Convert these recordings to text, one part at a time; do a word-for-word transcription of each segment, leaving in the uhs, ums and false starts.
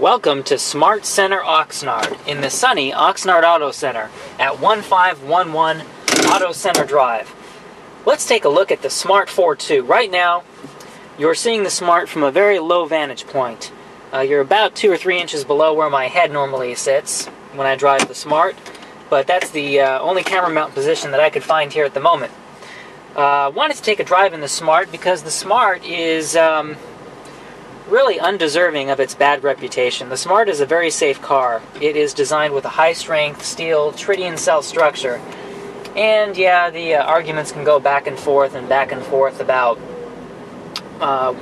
Welcome to Smart Center Oxnard in the sunny Oxnard Auto Center at one five one one Auto Center Drive. Let's take a look at the Smart four two. Right now, you're seeing the Smart from a very low vantage point. Uh, you're about two or three inches below where my head normally sits when I drive the Smart, but that's the uh, only camera mount position that I could find here at the moment. I uh, wanted to take a drive in the Smart because the Smart is um, really undeserving of its bad reputation. The Smart is a very safe car. It is designed with a high-strength steel Tridion cell structure. And yeah, the uh, arguments can go back and forth and back and forth about uh,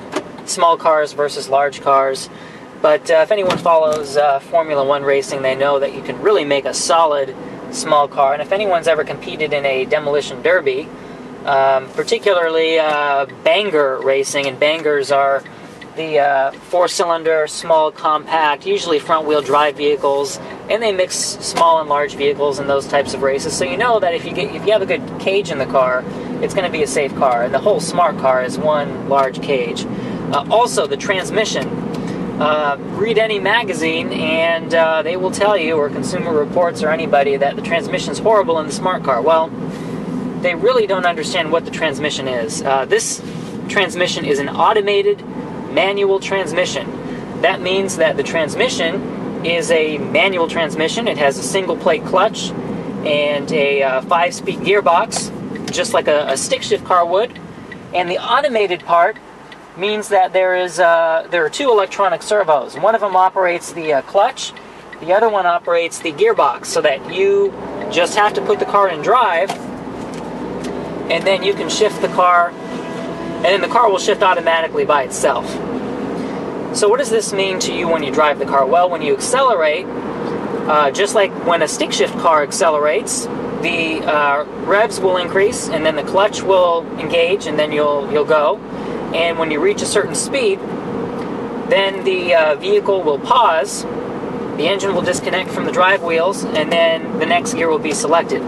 small cars versus large cars. But uh, if anyone follows uh, Formula One racing, they know that you can really make a solid small car. And if anyone's ever competed in a demolition derby, Um, particularly uh, banger racing, and bangers are the uh, four-cylinder, small, compact, usually front-wheel drive vehicles, and they mix small and large vehicles in those types of races. So you know that if you get if you have a good cage in the car, it's going to be a safe car. And the whole Smart car is one large cage. Uh, also, the transmission. Uh, read any magazine, and uh, they will tell you, or Consumer Reports, or anybody, that the transmission's horrible in the Smart car. Well, they really don't understand what the transmission is. Uh, this transmission is an automated manual transmission. That means that the transmission is a manual transmission. It has a single plate clutch and a uh, five-speed gearbox, just like a, a stick shift car would. And the automated part means that there is uh, there are two electronic servos. One of them operates the uh, clutch, the other one operates the gearbox, so that you just have to put the car in drive, and then you can shift the car, and then the car will shift automatically by itself. So what does this mean to you when you drive the car? Well, when you accelerate, uh, just like when a stick shift car accelerates, the uh, revs will increase, and then the clutch will engage, and then you'll, you'll go. And when you reach a certain speed, then the uh, vehicle will pause, the engine will disconnect from the drive wheels, and then the next gear will be selected.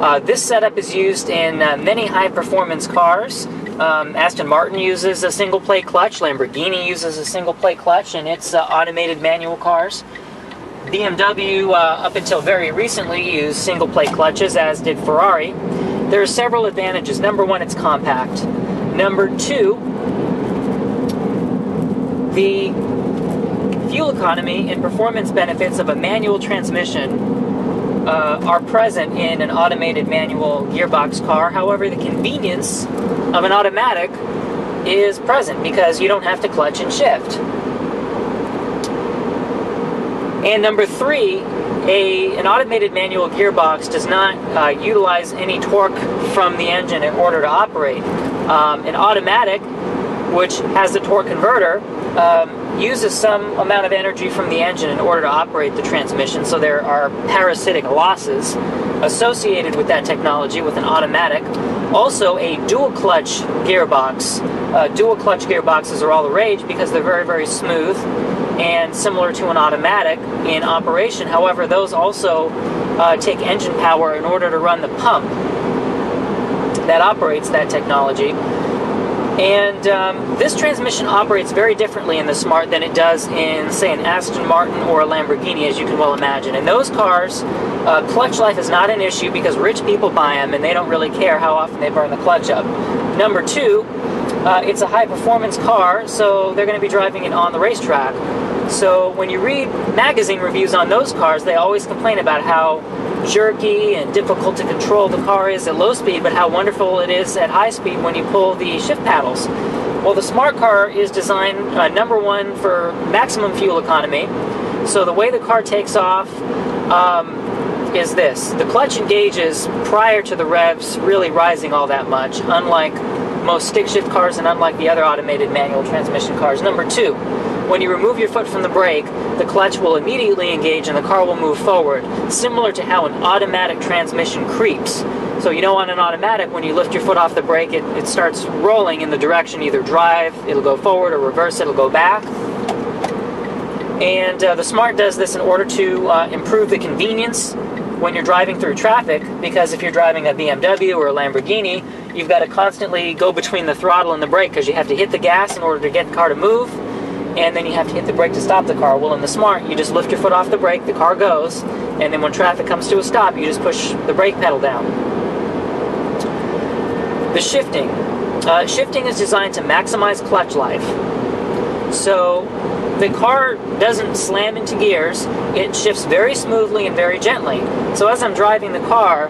Uh, this setup is used in uh, many high-performance cars. Um, Aston Martin uses a single-plate clutch, Lamborghini uses a single-plate clutch in its uh, automated manual cars. B M W, uh, up until very recently, used single-plate clutches, as did Ferrari. There are several advantages. Number one, it's compact. Number two, the fuel economy and performance benefits of a manual transmission Uh, are present in an automated manual gearbox car. However, the convenience of an automatic is present because you don't have to clutch and shift. And number three, a, an automated manual gearbox does not uh, utilize any torque from the engine in order to operate. Um, an automatic, which has the torque converter, um, uses some amount of energy from the engine in order to operate the transmission, so there are parasitic losses associated with that technology with an automatic. Also, a dual clutch gearbox. Uh, dual clutch gearboxes are all the rage because they're very, very smooth and similar to an automatic in operation. However, those also uh, take engine power in order to run the pump that operates that technology. And um, this transmission operates very differently in the Smart than it does in, say, an Aston Martin or a Lamborghini, as you can well imagine. In those cars, uh, clutch life is not an issue because rich people buy them and they don't really care how often they burn the clutch up. Number two, uh, it's a high-performance car, so they're going to be driving it on the racetrack. So when you read magazine reviews on those cars, they always complain about how jerky and difficult to control the car is at low speed, but how wonderful it is at high speed when you pull the shift paddles. Well, the Smart car is designed, uh, number one, for maximum fuel economy. So the way the car takes off um, is this. The clutch engages prior to the revs really rising all that much, unlike most stick shift cars and unlike the other automated manual transmission cars. Number two, when you remove your foot from the brake, the clutch will immediately engage and the car will move forward, similar to how an automatic transmission creeps. So you know, on an automatic, when you lift your foot off the brake, it, it starts rolling in the direction, either drive, it'll go forward, or reverse, it'll go back. And uh, the Smart does this in order to uh, improve the convenience when you're driving through traffic, because if you're driving a B M W or a Lamborghini, you've got to constantly go between the throttle and the brake because you have to hit the gas in order to get the car to move. and then you have to hit the brake to stop the car. Well, in the Smart, you just lift your foot off the brake, the car goes, and then when traffic comes to a stop, you just push the brake pedal down. The shifting. Uh, shifting is designed to maximize clutch life. So the car doesn't slam into gears, it shifts very smoothly and very gently. So as I'm driving the car,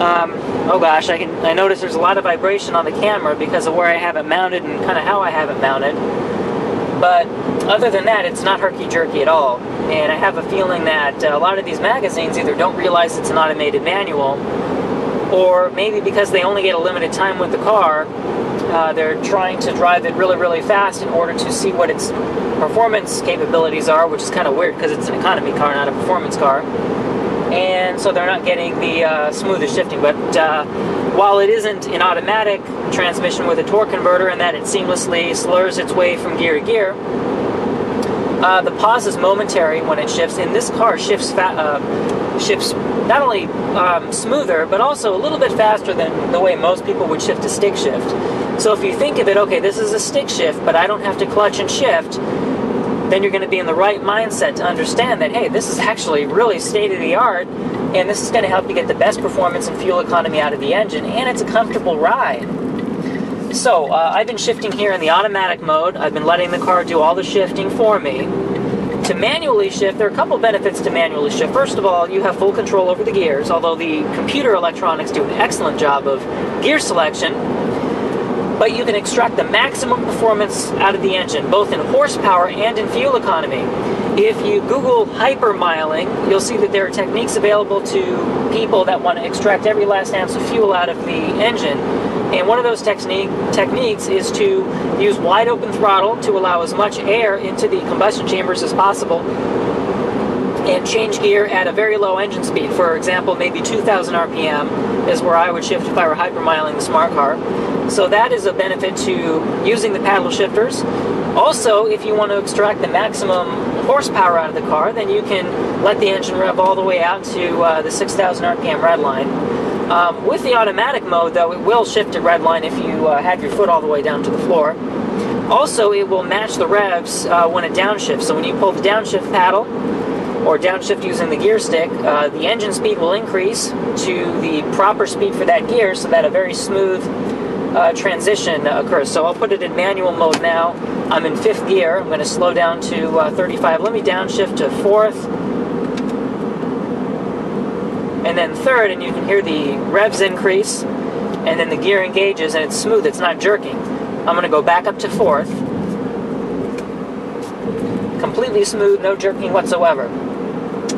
um, oh gosh, I, can, I notice there's a lot of vibration on the camera because of where I have it mounted and kind of how I have it mounted. But other than that, it's not herky-jerky at all. And I have a feeling that a lot of these magazines either don't realize it's an automated manual, or maybe because they only get a limited time with the car, uh, they're trying to drive it really, really fast in order to see what its performance capabilities are, which is kind of weird because it's an economy car, not a performance car. And so they're not getting the uh, smoothest shifting. But uh, while it isn't an automatic transmission with a torque converter in that it seamlessly slurs its way from gear to gear, uh, the pause is momentary when it shifts, and this car shifts, fa uh, shifts not only um, smoother, but also a little bit faster than the way most people would shift a stick shift. So if you think of it, okay, this is a stick shift, but I don't have to clutch and shift, then you're going to be in the right mindset to understand that, hey, this is actually really state-of-the-art, and this is going to help you get the best performance and fuel economy out of the engine, and it's a comfortable ride. So, uh, I've been shifting here in the automatic mode. I've been letting the car do all the shifting for me. To manually shift, there are a couple benefits to manually shift. First of all, you have full control over the gears, although the computer electronics do an excellent job of gear selection. But you can extract the maximum performance out of the engine, both in horsepower and in fuel economy. If you Google hypermiling, you'll see that there are techniques available to people that want to extract every last ounce of fuel out of the engine. And one of those technique, techniques is to use wide open throttle to allow as much air into the combustion chambers as possible and change gear at a very low engine speed. For example, maybe two thousand R P M is where I would shift if I were hypermiling the Smart car. So that is a benefit to using the paddle shifters. Also, if you want to extract the maximum horsepower out of the car, then you can let the engine rev all the way out to uh, the six thousand R P M red line. Um, with the automatic mode, though, it will shift to red line if you uh, have your foot all the way down to the floor. Also, it will match the revs uh, when it downshifts. So when you pull the downshift paddle, or downshift using the gear stick, uh, the engine speed will increase to the proper speed for that gear so that a very smooth uh, transition occurs. So I'll put it in manual mode now. I'm in fifth gear. I'm going to slow down to uh, thirty-five. Let me downshift to fourth, and then third, and you can hear the revs increase, and then the gear engages, and it's smooth. It's not jerking. I'm going to go back up to fourth. Completely smooth, no jerking whatsoever.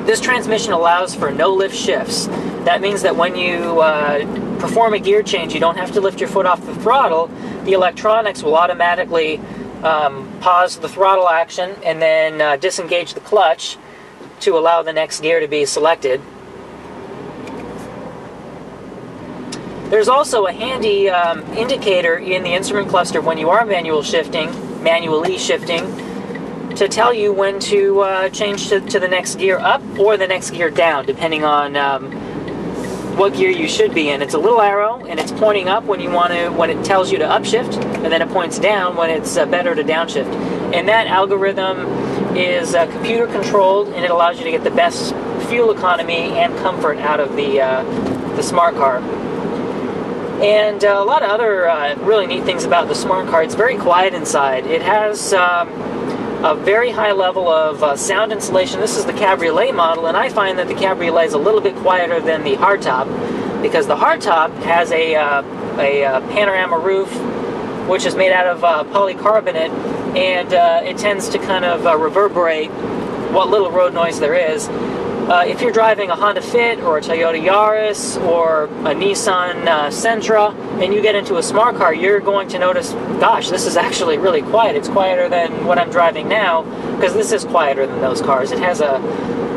This transmission allows for no lift shifts. That means that when you uh, perform a gear change, you don't have to lift your foot off the throttle. The electronics will automatically um, pause the throttle action and then uh, disengage the clutch to allow the next gear to be selected. There's also a handy um, indicator in the instrument cluster when you are manual shifting, manually shifting, to tell you when to uh, change to, to the next gear up or the next gear down, depending on um, what gear you should be in. It's a little arrow, and it's pointing up when you want to, when it tells you to upshift, and then it points down when it's uh, better to downshift. And that algorithm is uh, computer controlled, and it allows you to get the best fuel economy and comfort out of the uh, the Smart car. And uh, a lot of other uh, really neat things about the Smart car. It's very quiet inside. It has um, a very high level of uh, sound insulation. This is the Cabriolet model, and I find that the Cabriolet is a little bit quieter than the hardtop because the hardtop has a, uh, a uh, panorama roof, which is made out of uh, polycarbonate, and uh, it tends to kind of uh, reverberate what little road noise there is. Uh, if you're driving a Honda Fit or a Toyota Yaris or a Nissan uh, Sentra and you get into a Smart car, you're going to notice, gosh, this is actually really quiet. It's quieter than what I'm driving now because this is quieter than those cars. It has a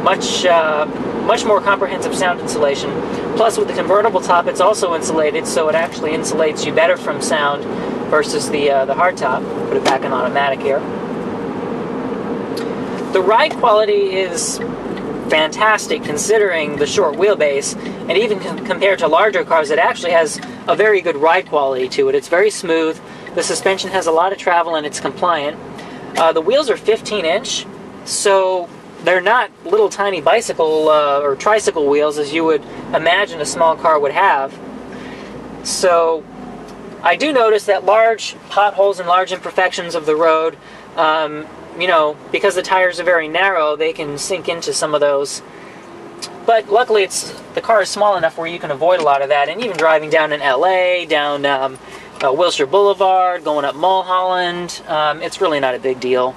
much, uh, much more comprehensive sound insulation. Plus, with the convertible top, it's also insulated, so it actually insulates you better from sound versus the, uh, the hard top. Put it back in automatic here. The ride quality is fantastic considering the short wheelbase, and even com compared to larger cars, it actually has a very good ride quality to it. It's very smooth. The suspension has a lot of travel and it's compliant. Uh, the wheels are fifteen inch, so they're not little tiny bicycle uh, or tricycle wheels as you would imagine a small car would have. So I do notice that large potholes and large imperfections of the road, um, you know, because the tires are very narrow, they can sink into some of those. But luckily, it's the car is small enough where you can avoid a lot of that. And even driving down in L A, down um, uh, Wilshire Boulevard, going up Mulholland, um, it's really not a big deal.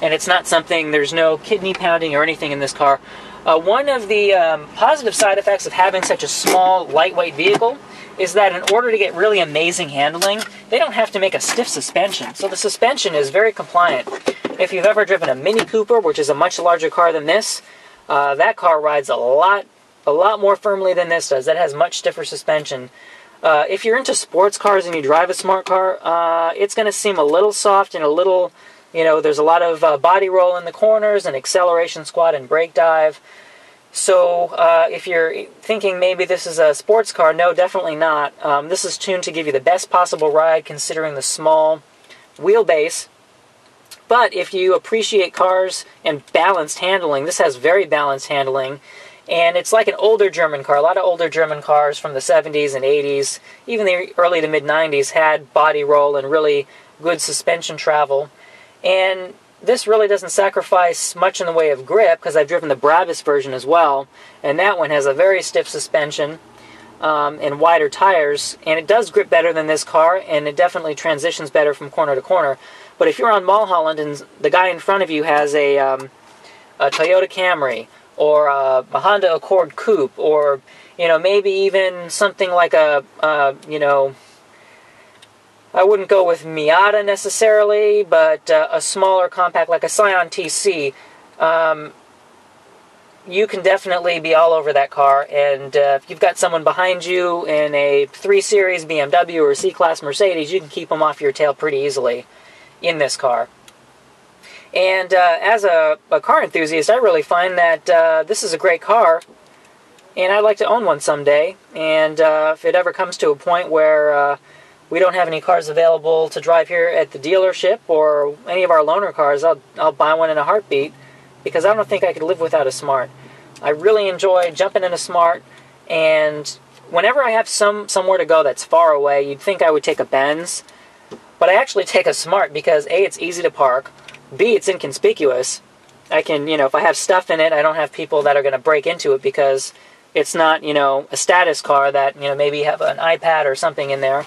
And it's not something, there's no kidney pounding or anything in this car. Uh, one of the um, positive side effects of having such a small, lightweight vehicle is that in order to get really amazing handling, they don't have to make a stiff suspension. So the suspension is very compliant. If you've ever driven a Mini Cooper, which is a much larger car than this, Uh, that car rides a lot, a lot more firmly than this does. That has much stiffer suspension. Uh, if you're into sports cars and you drive a smart car, uh, it's going to seem a little soft and a little, you know, there's a lot of uh, body roll in the corners and acceleration squat and brake dive. So uh, if you're thinking maybe this is a sports car, no, definitely not. Um, this is tuned to give you the best possible ride considering the small wheelbase. But if you appreciate cars and balanced handling, this has very balanced handling. And it's like an older German car. A lot of older German cars from the seventies and eighties, even the early to mid nineties, had body roll and really good suspension travel. And this really doesn't sacrifice much in the way of grip, because I've driven the Brabus version as well. And that one has a very stiff suspension um, and wider tires. And it does grip better than this car, and it definitely transitions better from corner to corner. But if you're on Mulholland and the guy in front of you has a, um, a Toyota Camry or a Honda Accord Coupe, or you know, maybe even something like a uh, you know, I wouldn't go with Miata necessarily, but uh, a smaller compact like a Scion T C, um, you can definitely be all over that car. And uh, if you've got someone behind you in a three series B M W or a C class Mercedes, you can keep them off your tail pretty easily in this car. And uh, as a, a car enthusiast, I really find that uh, this is a great car, and I'd like to own one someday. And uh, if it ever comes to a point where uh, we don't have any cars available to drive here at the dealership or any of our loaner cars, I'll, I'll buy one in a heartbeat, because I don't think I could live without a Smart. I really enjoy jumping in a Smart, and whenever I have some somewhere to go that's far away, you'd think I would take a Benz. But I actually take a Smart because A, it's easy to park, B, it's inconspicuous. I can, you know, if I have stuff in it, I don't have people that are going to break into it, because it's not, you know, a status car that, you know, maybe have an iPad or something in there.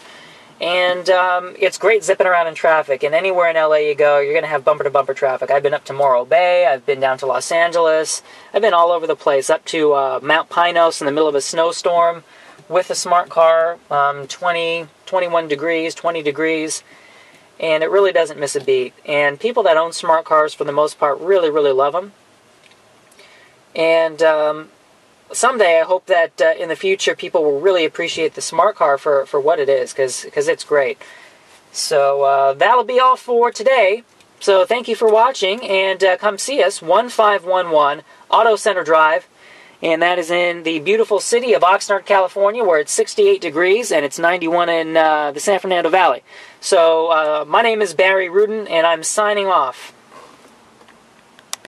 And um, it's great zipping around in traffic, and anywhere in L A you go, you're going to have bumper-to-bumper traffic. I've been up to Morro Bay, I've been down to Los Angeles, I've been all over the place, up to uh, Mount Pinos in the middle of a snowstorm with a smart car, um, twenty, twenty-one degrees, twenty degrees. And it really doesn't miss a beat. And people that own smart cars, for the most part, really, really love them. And um, someday I hope that uh, in the future people will really appreciate the smart car for, for what it is, because it's great. So uh, that'll be all for today. So thank you for watching, and uh, come see us, one five one one Auto Center Drive. And that is in the beautiful city of Oxnard, California, where it's sixty-eight degrees and it's ninety-one in uh, the San Fernando Valley. So uh, my name is Barry Rudin, and I'm signing off.